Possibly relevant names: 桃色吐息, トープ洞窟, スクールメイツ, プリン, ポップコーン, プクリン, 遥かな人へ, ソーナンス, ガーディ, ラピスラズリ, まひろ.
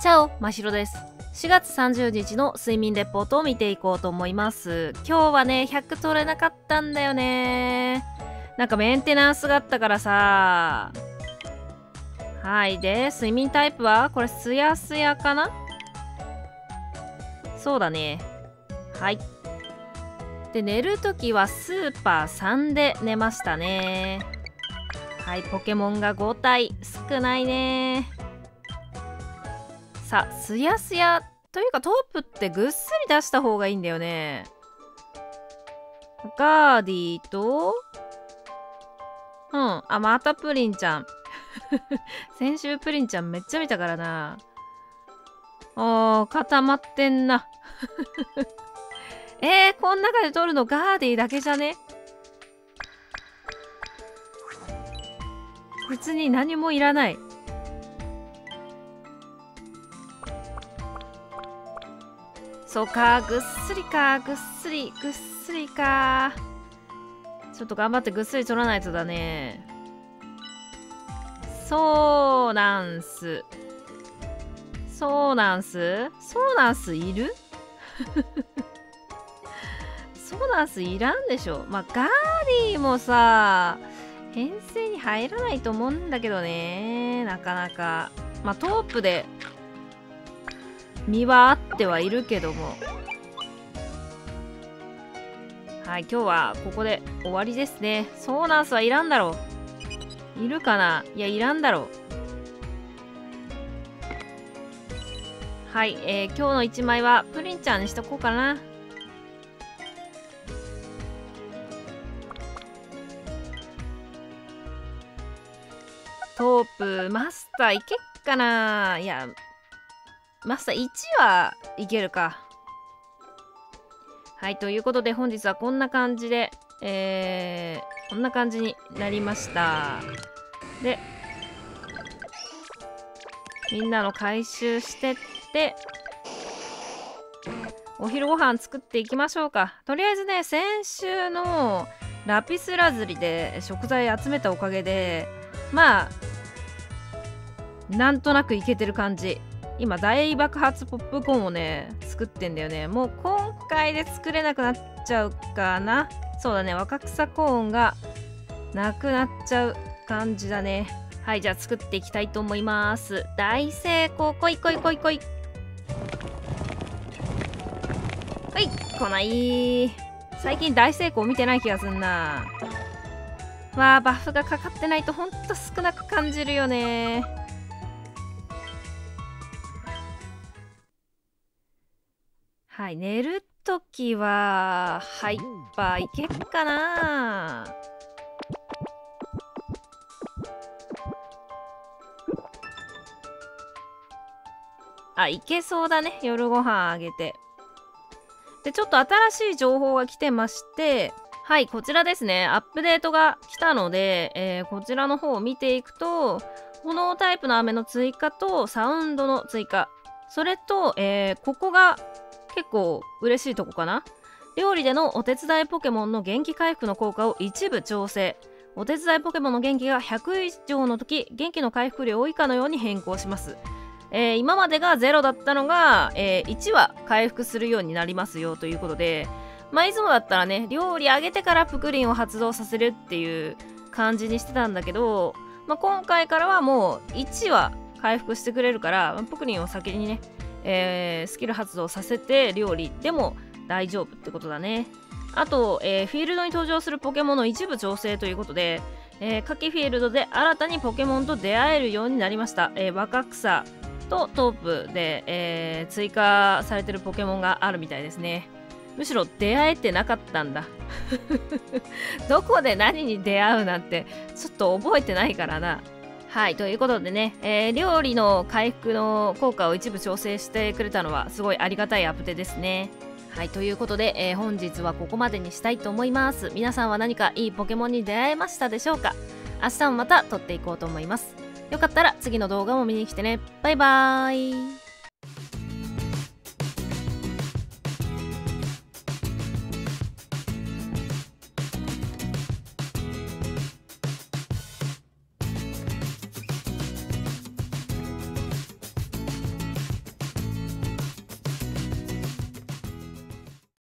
チャオ、まひろです。4月30日の睡眠レポートを見ていこうと思います。今日はね、100取れなかったんだよね。なんかメンテナンスがあったからさ。はい。で、睡眠タイプはこれ、すやすやかな？そうだね。はい。で、寝るときはスーパー3で寝ましたね。はい、ポケモンが5体。少ないね。さあ、すやすや。というか、トープってぐっすり出した方がいいんだよね。ガーディーと、うん。あ、またプリンちゃん。先週プリンちゃんめっちゃ見たからな。おー、固まってんな。こん中で取るのガーディだけじゃね？別に何もいらない。そうか、ぐっすりか、ぐっすりか。ちょっと頑張ってぐっすり取らないとだね。そうなんすいる？ソーナンスいらんでしょ。まあ、ガーディもさ、編成に入らないと思うんだけどね。なかなか。まあ、トープで、身はあってはいるけども。はい、今日はここで終わりですね。ソーナンスはいらんだろう。いるかな？いや、いらんだろう。はい、今日の1枚はプリンちゃんにしとこうかな。トープ、マスターいけっかな？いや、マスター1はいけるか。はい、ということで本日はこんな感じで、こんな感じになりました。で、みんなの回収してって、お昼ご飯作っていきましょうか。とりあえずね、先週のラピスラズリで食材集めたおかげで、まあ、なんとなくいけてる感じ。今大爆発ポップコーンをね作ってんだよね。もう今回で作れなくなっちゃうかな。そうだね、若草コーンがなくなっちゃう感じだね。はい、じゃあ作っていきたいと思います。大成功。こいこいこいこいはい、来ない。最近大成功見てない気がすんな。わあ、バフがかかってないとほんと少なく感じるよね。はい、寝るときはハイパーいけっかな。あ、いけそうだね。夜ご飯あげて。で、ちょっと新しい情報が来てまして、はい、こちらですね。アップデートが来たので、こちらの方を見ていくと、炎タイプの雨の追加と、サウンドの追加。それと、ここが結構嬉しいとこかな。料理でのお手伝いポケモンの元気回復の効果を一部調整。お手伝いポケモンの元気が100以上の時、元気の回復量以下のように変更します。今までが0だったのが、1は回復するようになりますよということで、まあ、いつもだったらね、料理あげてからプクリンを発動させるっていう感じにしてたんだけど、まあ、今回からはもう1は回復してくれるから、プクリンを先にね、スキル発動させて料理でも大丈夫ってことだね。あと、フィールドに登場するポケモンの一部調整ということで、夏季フィールドで新たにポケモンと出会えるようになりました。若草とトープで、追加されてるポケモンがあるみたいですね。むしろ出会えてなかったんだ。どこで何に出会うなんてちょっと覚えてないからな。はい、ということでね、料理の回復の効果を一部調整してくれたのはすごいありがたいアップデートですね。はい、ということで、本日はここまでにしたいと思います。皆さんは何かいいポケモンに出会えましたでしょうか？明日もまた撮っていこうと思います。よかったら次の動画も見に来てね。バイバーイ。